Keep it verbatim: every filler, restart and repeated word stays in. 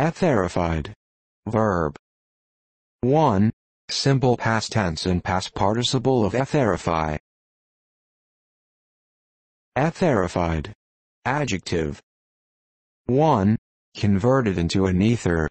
Etherified. Verb. one. Simple past tense and past participle of etherify. Etherified. Adjective. one. Converted into an ether.